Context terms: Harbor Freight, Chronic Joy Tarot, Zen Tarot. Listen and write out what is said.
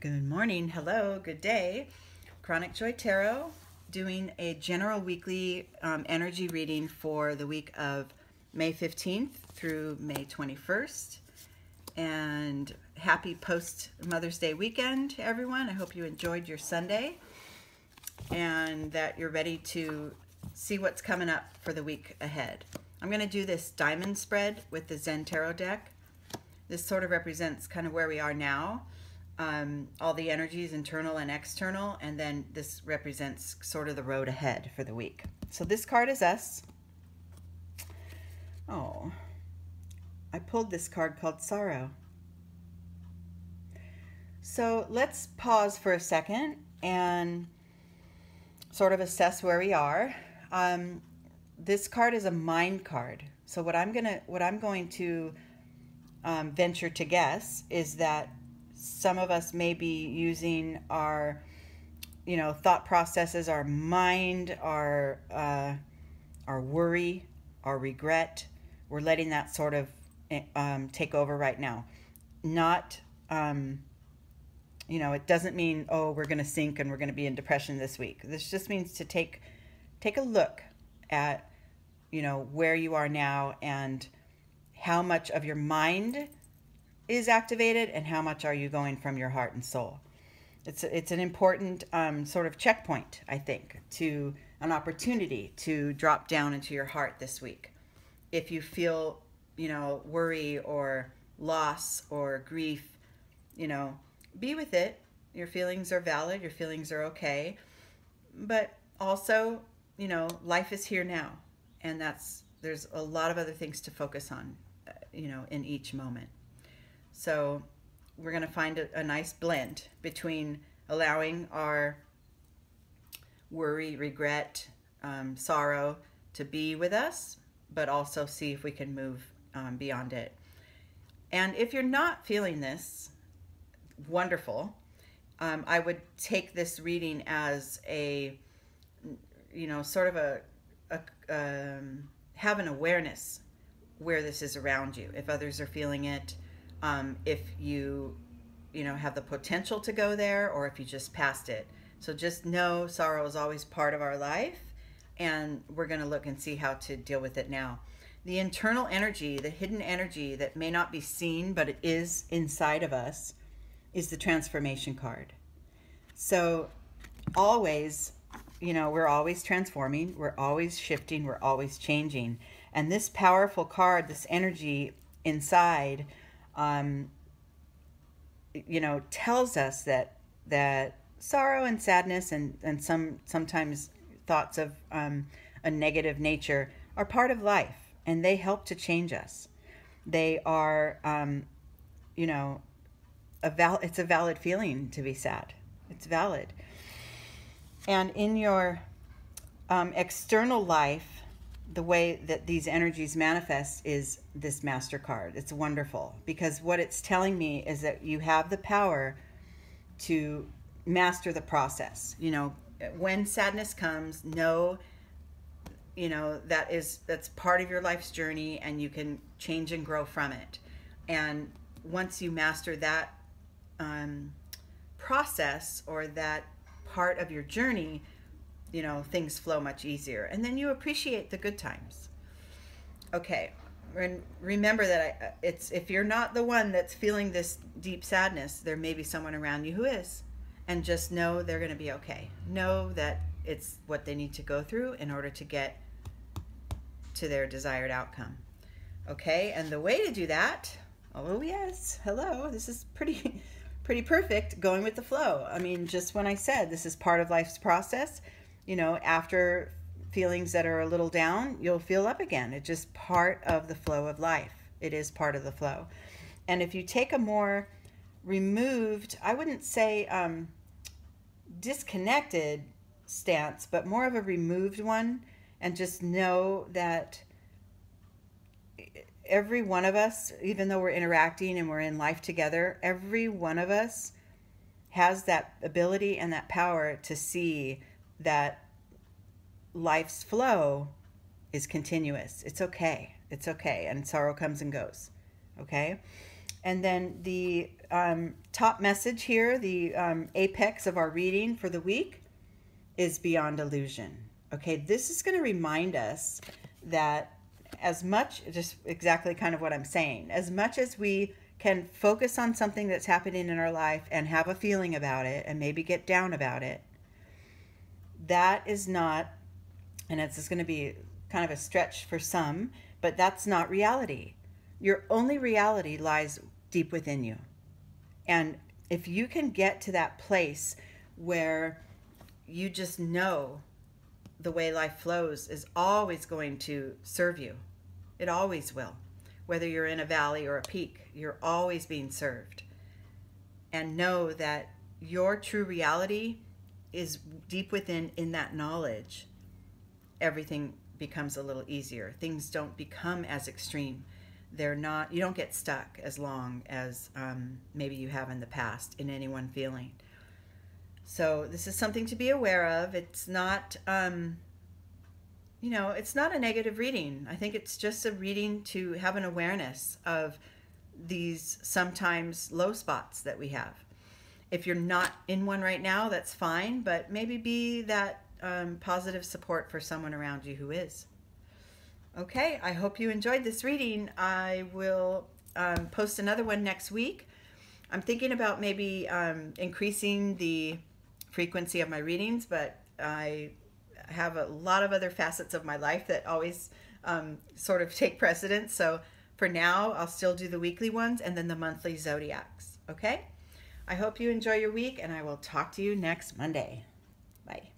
Good morning, hello, good day. Chronic Joy Tarot, doing a general weekly energy reading for the week of May 15th through May 21st. And happy post-Mother's Day weekend, everyone. I hope you enjoyed your Sunday and that you're ready to see what's coming up for the week ahead. I'm gonna do this diamond spread with the Zen Tarot deck. This sort of represents kind of where we are now. All the energies, internal and external, and then this represents sort of the road ahead for the week. So this card is us. Oh, I pulled this card called Sorrow. So let's pause for a second and sort of assess where we are. This card is a mind card. So what I'm going to venture to guess is that some of us may be using our, thought processes, our mind, our worry, our regret. We're letting that sort of take over right now. Not, it doesn't mean, oh, we're going to sink and we're going to be in depression this week. This just means to take a look at, where you are now and how much of your mind is activated and how much are you going from your heart and soul. It's an important sort of checkpoint, I think, to an opportunity to drop down into your heart this week. If you feel, worry or loss or grief, be with it. Your feelings are valid. Your feelings are okay. But also, life is here now. And there's a lot of other things to focus on, in each moment. So we're going to find a nice blend between allowing our worry, regret, sorrow to be with us, but also see if we can move beyond it. And if you're not feeling this, wonderful. I would take this reading as a, sort of have an awareness where this is around you, if others are feeling it. If you, have the potential to go there or if you just passed it. So just know sorrow is always part of our life and we're going to look and see how to deal with it now. The internal energy, the hidden energy that may not be seen, but it is inside of us, is the transformation card. So always, we're always transforming, we're always shifting, we're always changing. And this powerful card, this energy inside, tells us that sorrow and sadness and sometimes thoughts of a negative nature are part of life, and they help to change us. They are, it's a valid feeling to be sad. It's valid. And in your external life, the way that these energies manifest is this master card. It's wonderful because what it's telling me is that you have the power to master the process. When sadness comes, know, that's part of your life's journey and you can change and grow from it. And once you master that process or that part of your journey, things flow much easier. And then you appreciate the good times. Okay, and remember that if you're not the one that's feeling this deep sadness, there may be someone around you who is. And just know they're going to be okay. Know that it's what they need to go through in order to get to their desired outcome. Okay, and the way to do that, oh yes, hello, this is pretty perfect, going with the flow. I mean, just when I said this is part of life's process, after feelings that are a little down, you'll feel up again. It's just part of the flow of life. It is part of the flow. And if you take a more removed, I wouldn't say disconnected stance, but more of a removed one, and just know that every one of us, even though we're interacting and we're in life together, every one of us has that ability and that power to see that life's flow is continuous. It's okay. It's okay. And sorrow comes and goes. Okay. And then the top message here, the apex of our reading for the week is beyond illusion. Okay, this is going to remind us that as much, just exactly kind of what I'm saying, as much as we can focus on something that's happening in our life and have a feeling about it and maybe get down about it, that is not, and it's just going to be kind of a stretch for some, but that's not reality. Your only reality lies deep within you. And if you can get to that place where you just know the way life flows is always going to serve you, it always will. Whether you're in a valley or a peak, you're always being served. And know that your true reality is deep within, in that knowledge, everything becomes a little easier. Things don't become as extreme. They're not, you don't get stuck as long as maybe you have in the past in any one feeling. So this is something to be aware of. It's not, you know, it's not a negative reading. I think it's just a reading to have an awareness of these sometimes low spots that we have. If you're not in one right now, that's fine, but maybe be that positive support for someone around you who is. Okay, I hope you enjoyed this reading. I will post another one next week. I'm thinking about maybe increasing the frequency of my readings, but I have a lot of other facets of my life that always sort of take precedence. So for now, I'll still do the weekly ones and then the monthly zodiacs, okay? I hope you enjoy your week, and I will talk to you next Monday. Bye.